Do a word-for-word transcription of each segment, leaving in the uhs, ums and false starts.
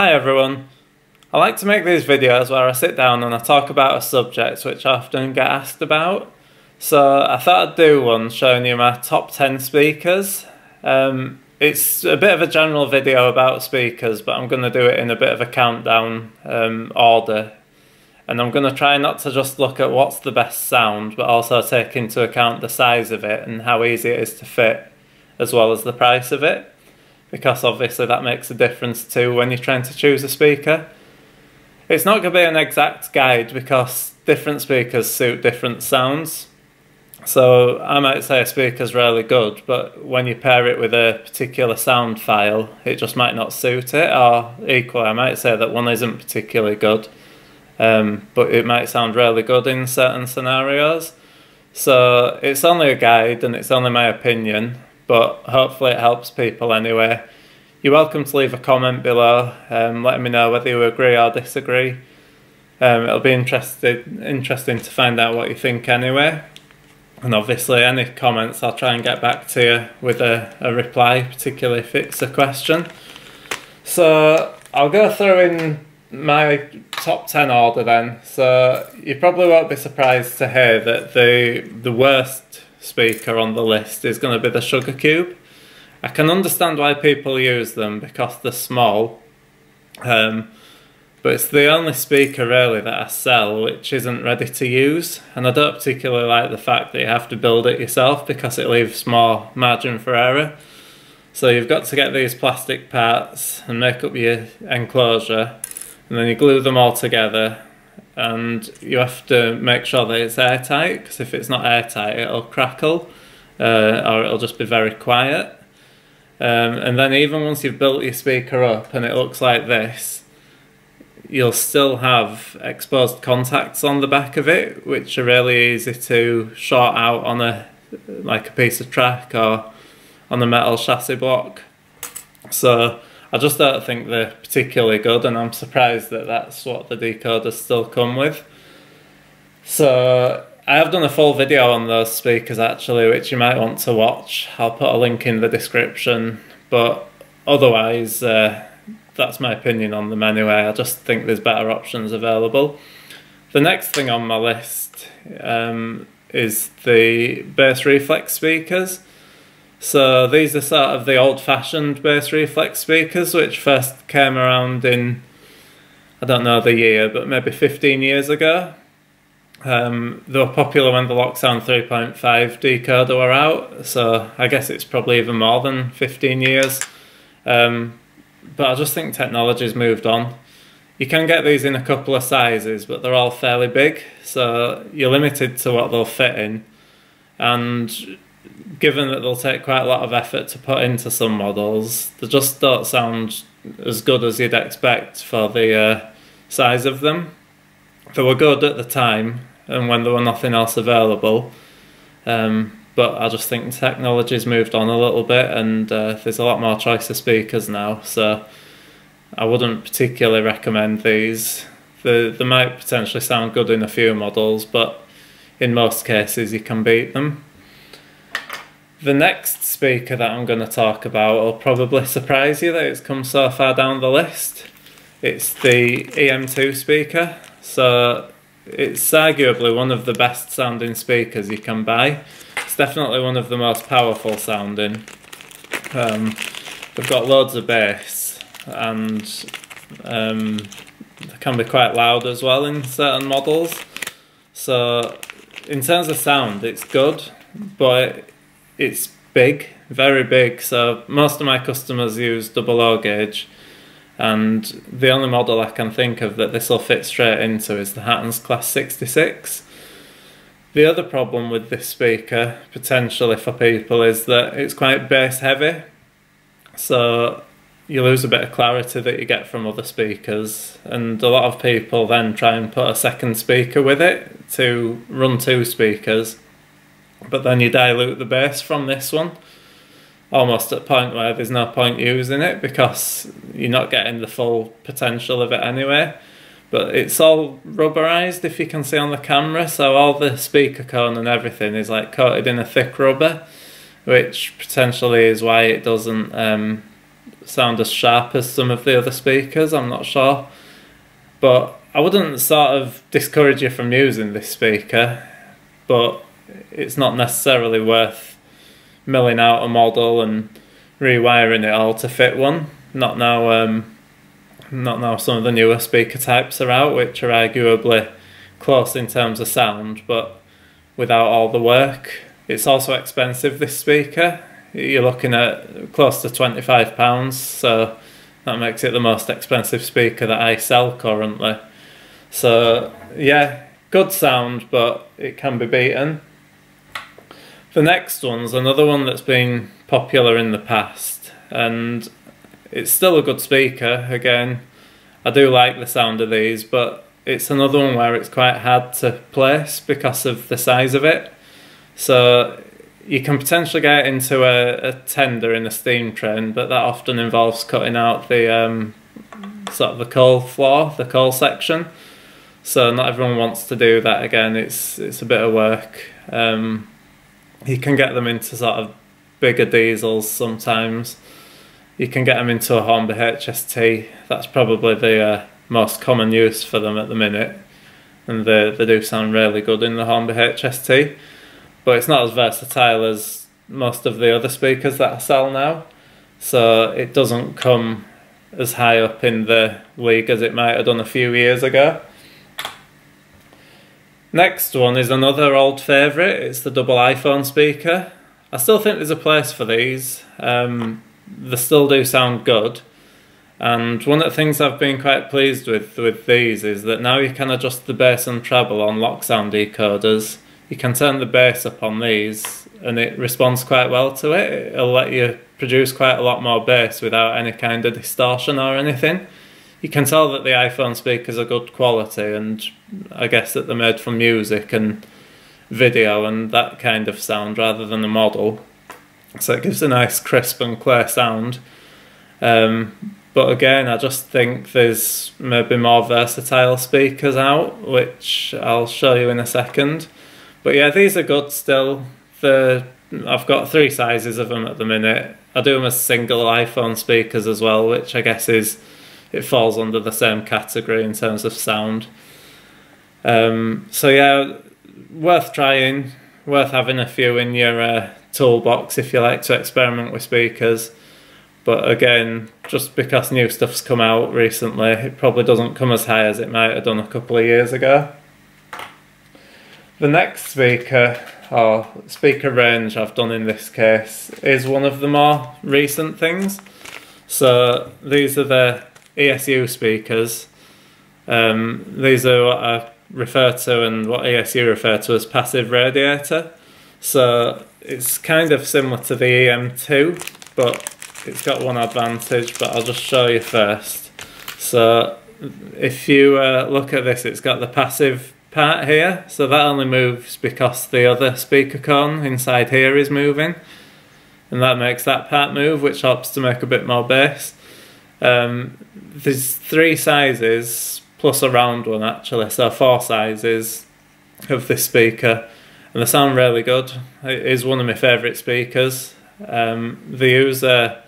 Hi everyone, I like to make these videos where I sit down and I talk about a subject which I often get asked about. So I thought I'd do one showing you my top ten speakers. Um, it's a bit of a general video about speakers, but I'm going to do it in a bit of a countdown um, order. And I'm going to try not to just look at what's the best sound, but also take into account the size of it and how easy it is to fit, as well as the price of it. Because obviously that makes a difference too when you're trying to choose a speaker. It's not going to be an exact guide because different speakers suit different sounds. So I might say a speaker's really good, but when you pair it with a particular sound file, it just might not suit it. Or equally, I might say that one isn't particularly good, um, but it might sound really good in certain scenarios. So it's only a guide and it's only my opinion, but hopefully it helps people anyway. You're welcome to leave a comment below, um, letting me know whether you agree or disagree. Um, it'll be interested, interesting to find out what you think anyway. And obviously any comments I'll try and get back to you with a, a reply, particularly if it's a question. So I'll go through in my top ten order then. So you probably won't be surprised to hear that the, the worst speaker on the list is going to be the Sugar Cube. I can understand why people use them because they're small, um, but it's the only speaker really that I sell which isn't ready to use, and I don't particularly like the fact that you have to build it yourself because it leaves more margin for error. So you've got to get these plastic parts and make up your enclosure, and then you glue them all together. And you have to make sure that it's airtight, because if it's not airtight it'll crackle uh, or it'll just be very quiet. Um, and then even once you've built your speaker up and it looks like this, you'll still have exposed contacts on the back of it, which are really easy to short out on a like a piece of track or on a metal chassis block. So I just don't think they're particularly good, and I'm surprised that that's what the decoders still come with. So I have done a full video on those speakers actually, which you might want to watch. I'll put a link in the description, but otherwise uh, that's my opinion on them anyway. I just think there's better options available. The next thing on my list um, is the bass reflex speakers. So these are sort of the old-fashioned bass reflex speakers which first came around in, I don't know the year, but maybe fifteen years ago. Um, they were popular when the Loksound three point five decoder were out, so I guess it's probably even more than fifteen years. Um, but I just think technology's moved on. You can get these in a couple of sizes, but they're all fairly big, so you're limited to what they'll fit in. And given that they'll take quite a lot of effort to put into some models, they just don't sound as good as you'd expect for the uh, size of them. They were good at the time and when there were nothing else available, um, but I just think technology's moved on a little bit, and uh, there's a lot more choice of speakers now, so I wouldn't particularly recommend these. They, they might potentially sound good in a few models, but in most cases you can beat them. The next speaker that I'm going to talk about will probably surprise you that it's come so far down the list. It's the E M two speaker. So it's arguably one of the best sounding speakers you can buy. It's definitely one of the most powerful sounding. Um, they've got loads of bass, and um, they can be quite loud as well in certain models. So in terms of sound it's good, but it, It's big, very big, so most of my customers use double O gauge, and the only model I can think of that this will fit straight into is the Hattons Class sixty-six. The other problem with this speaker, potentially for people, is that it's quite bass heavy, so you lose a bit of clarity that you get from other speakers, and a lot of people then try and put a second speaker with it to run two speakers. But then you dilute the bass from this one, almost at a point where there's no point using it because you're not getting the full potential of it anyway. But it's all rubberized, if you can see on the camera, so all the speaker cone and everything is like coated in a thick rubber, which potentially is why it doesn't um, sound as sharp as some of the other speakers, I'm not sure. But I wouldn't sort of discourage you from using this speaker, but it's not necessarily worth milling out a model and rewiring it all to fit one. Not now, um, not now some of the newer speaker types are out, which are arguably close in terms of sound, but without all the work. It's also expensive, this speaker. You're looking at close to twenty-five pounds, so that makes it the most expensive speaker that I sell currently. So yeah, good sound, but it can be beaten. The next one's another one that's been popular in the past, and it's still a good speaker. Again, I do like the sound of these, but it's another one where it's quite hard to place because of the size of it. So you can potentially get into a, a tender in a steam train, but that often involves cutting out the um, sort of the coal floor, the coal section. So not everyone wants to do that. Again, it's it's a bit of work. Um, you can get them into sort of bigger diesels sometimes. You can get them into a Hornby H S T. That's probably the uh, most common use for them at the minute, and they they do sound really good in the Hornby H S T. But it's not as versatile as most of the other speakers that I sell now, so it doesn't come as high up in the league as it might have done a few years ago. Next one is another old favourite, it's the double iPhone speaker. I still think there's a place for these, um, they still do sound good, and one of the things I've been quite pleased with with these is that now you can adjust the bass and treble on Loksound decoders. You can turn the bass up on these and it responds quite well to it. It'll let you produce quite a lot more bass without any kind of distortion or anything. You can tell that the iPhone speakers are good quality, and I guess that they're made for music and video and that kind of sound rather than a model. So it gives a nice crisp and clear sound. Um, but again, I just think there's maybe more versatile speakers out, which I'll show you in a second. But yeah, these are good still. The, I've got three sizes of them at the minute. I do them as single iPhone speakers as well, which I guess is, it falls under the same category in terms of sound. Um, so yeah, worth trying, worth having a few in your uh, toolbox if you like to experiment with speakers. But again, just because new stuff's come out recently, it probably doesn't come as high as it might have done a couple of years ago. The next speaker, or speaker range I've done in this case, is one of the more recent things. So these are the E S U speakers. Um, these are what I refer to and what E S U refer to as passive radiator. So it's kind of similar to the E M two, but it's got one advantage, but I'll just show you first. So if you uh, look at this, it's got the passive part here, so that only moves because the other speaker cone inside here is moving, and that makes that part move, which helps to make a bit more bass. Um, there's three sizes plus a round one actually, so four sizes of this speaker, and they sound really good. It is one of my favourite speakers. Um, they use a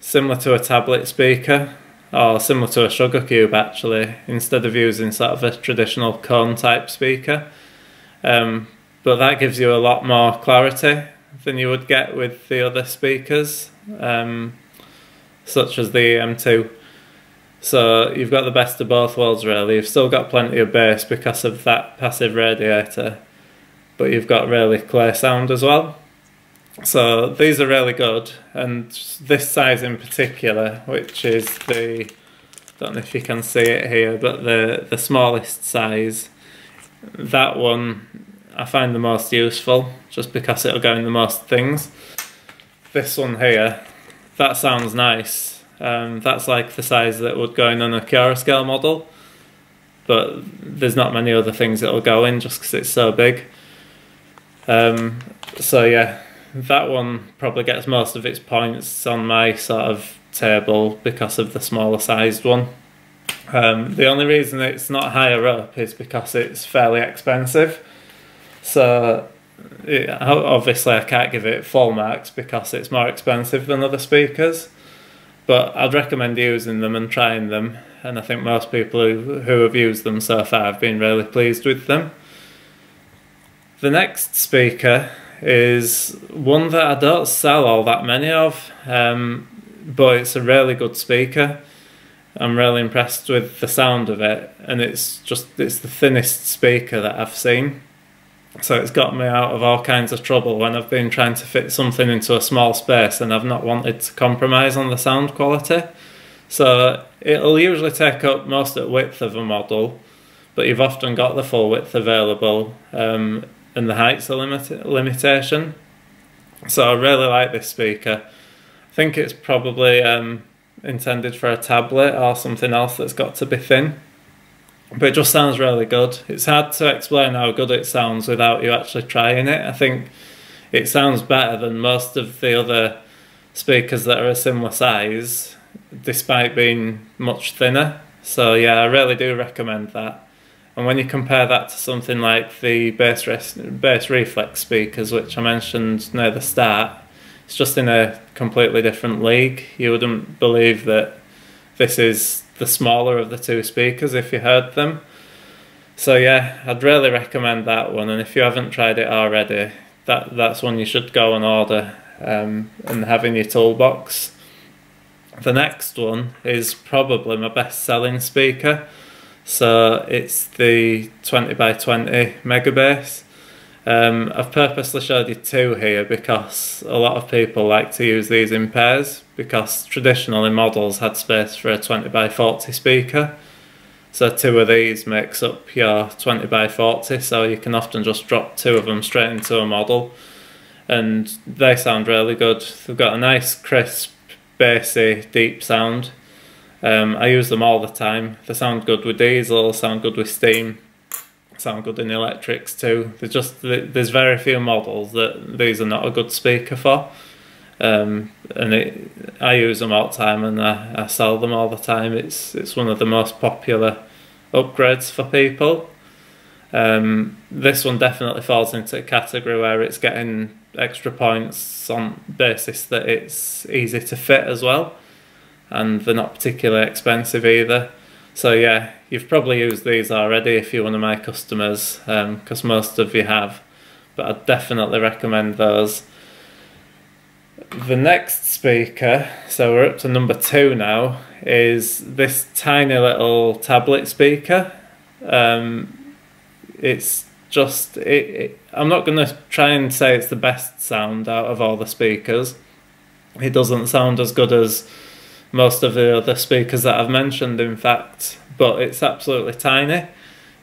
similar to a tablet speaker, or similar to a sugar cube actually, instead of using sort of a traditional cone type speaker. Um, but that gives you a lot more clarity than you would get with the other speakers, um, such as the E M two. So you've got the best of both worlds really. You've still got plenty of bass because of that passive radiator, but you've got really clear sound as well. So these are really good, and this size in particular, which is the, don't know if you can see it here, but the, the smallest size, that one I find the most useful, just because it'll go in the most things. This one here, that sounds nice. Um, that's like the size that would go in on a Chiaroscale model, but there's not many other things it'll go in just because it's so big. Um, so yeah. That one probably gets most of its points on my sort of table because of the smaller sized one. Um, the only reason it's not higher up is because it's fairly expensive. So it, obviously I can't give it full marks because it's more expensive than other speakers. But I'd recommend using them and trying them, and I think most people who, who have used them so far have been really pleased with them. The next speaker is one that I don't sell all that many of, um, but it's a really good speaker. I'm really impressed with the sound of it, and it's just it's the thinnest speaker that I've seen. So it's got me out of all kinds of trouble when I've been trying to fit something into a small space and I've not wanted to compromise on the sound quality. So it'll usually take up most of the width of a model, but you've often got the full width available, um, and the height's a limit limitation. So I really like this speaker. I think it's probably um, intended for a tablet or something else that's got to be thin. But it just sounds really good. It's hard to explain how good it sounds without you actually trying it. I think it sounds better than most of the other speakers that are a similar size, despite being much thinner. So yeah, I really do recommend that. And when you compare that to something like the bass, bass reflex speakers, which I mentioned near the start, it's just in a completely different league. You wouldn't believe that this is the smaller of the two speakers if you heard them. So yeah, I'd really recommend that one, and if you haven't tried it already, that that's one you should go and order um, and have in your toolbox. The next one is probably my best selling speaker, so it's the twenty by twenty Megabass. Um, I've purposely showed you two here because a lot of people like to use these in pairs, because traditionally models had space for a twenty by forty speaker. So two of these makes up your twenty by forty, so you can often just drop two of them straight into a model. And they sound really good. They've got a nice, crisp, bassy, deep sound. Um, I use them all the time. They sound good with diesel, sound good with steam, sound good in electrics too. There's just there's very few models that these are not a good speaker for, um, and it, I use them all the time, and I, I sell them all the time. It's it's one of the most popular upgrades for people. Um, this one definitely falls into a category where it's getting extra points on basis that it's easy to fit as well, and they're not particularly expensive either. So yeah, you've probably used these already if you're one of my customers, because um, most of you have, but I'd definitely recommend those. The next speaker, so we're up to number two now, is this tiny little tablet speaker. Um, it's just, it, it, I'm not going to try and say it's the best sound out of all the speakers. It doesn't sound as good as most of the other speakers that I've mentioned, in fact, but it's absolutely tiny.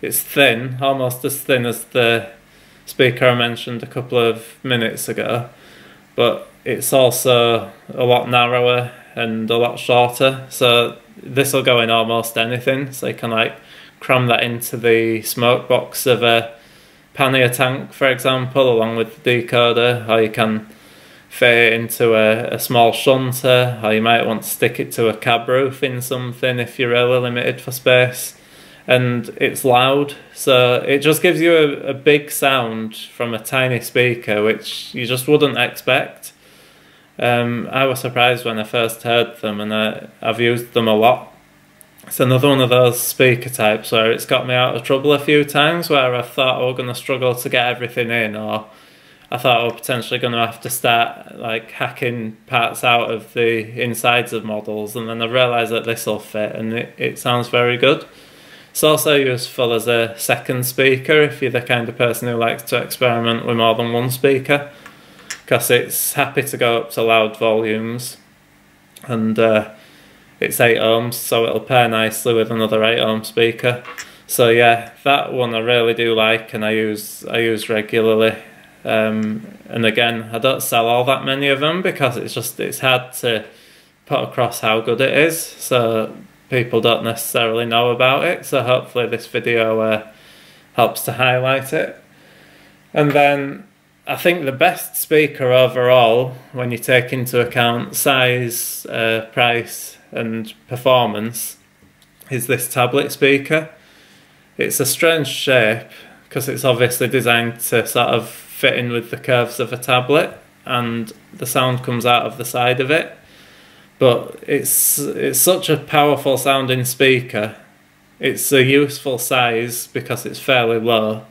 It's thin, almost as thin as the speaker I mentioned a couple of minutes ago, but it's also a lot narrower and a lot shorter, so this will go in almost anything. So you can like cram that into the smoke box of a pannier tank, for example, along with the decoder, or you can fit it into a, a small shunter, or you might want to stick it to a cab roof in something if you're really limited for space. And it's loud, so it just gives you a, a big sound from a tiny speaker, which you just wouldn't expect. Um, I was surprised when I first heard them, and I, I've used them a lot. It's another one of those speaker types where it's got me out of trouble a few times, where I thought I was going to struggle to get everything in, or I thought I was potentially going to have to start like hacking parts out of the insides of models, and then I realised that this will fit, and it, it sounds very good. It's also useful as a second speaker if you're the kind of person who likes to experiment with more than one speaker, because it's happy to go up to loud volumes, and uh, it's eight ohms, so it'll pair nicely with another eight ohm speaker. So yeah, that one I really do like, and I use, I use regularly. Um, and again, I don't sell all that many of them because it's just it's hard to put across how good it is, so people don't necessarily know about it, so hopefully this video uh, helps to highlight it. And then I think the best speaker overall, when you take into account size, uh, price and performance, is this tablet speaker. It's a strange shape because it's obviously designed to sort of fit in with the curves of a tablet, and the sound comes out of the side of it, But it's it's such a powerful sounding speaker. It's a useful size because it's fairly low.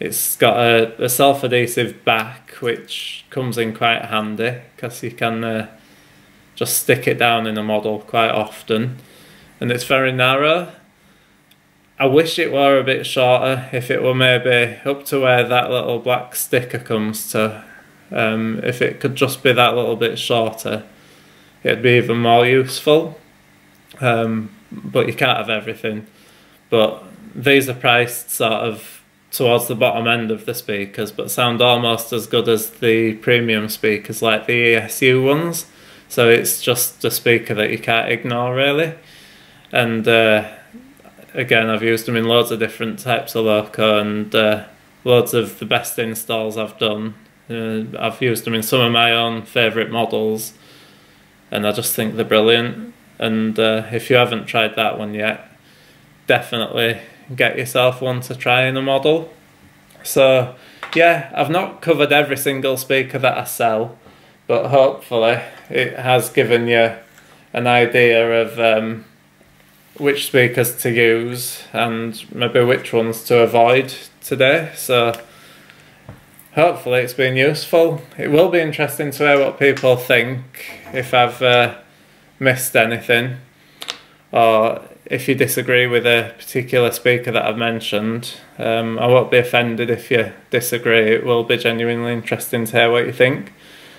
It's got a, a self-adhesive back, which comes in quite handy because you can uh, just stick it down in a model quite often. And it's very narrow. I wish it were a bit shorter, if it were maybe up to where that little black sticker comes to. Um, if it could just be that little bit shorter, it'd be even more useful. Um, but you can't have everything. But these are priced sort of towards the bottom end of the speakers, but sound almost as good as the premium speakers like the E S U ones. So it's just a speaker that you can't ignore, really. And uh, again, I've used them in loads of different types of loco, and uh, loads of the best installs I've done. Uh, I've used them in some of my own favourite models, and I just think they're brilliant. And uh, if you haven't tried that one yet, definitely get yourself one to try in a model. So yeah, I've not covered every single speaker that I sell, but hopefully it has given you an idea of um, which speakers to use and maybe which ones to avoid today. So hopefully it's been useful. It will be interesting to hear what people think, if I've uh, missed anything, or if you disagree with a particular speaker that I've mentioned. Um, I won't be offended if you disagree. It will be genuinely interesting to hear what you think.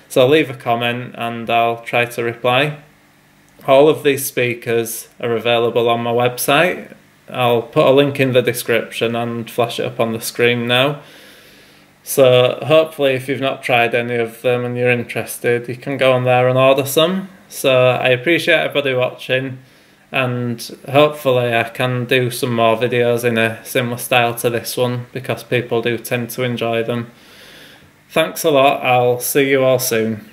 So leave a comment and I'll try to reply. All of these speakers are available on my website. I'll put a link in the description and flash it up on the screen now. So hopefully if you've not tried any of them and you're interested, you can go on there and order some. So I appreciate everybody watching, and hopefully I can do some more videos in a similar style to this one, because people do tend to enjoy them. Thanks a lot, I'll see you all soon.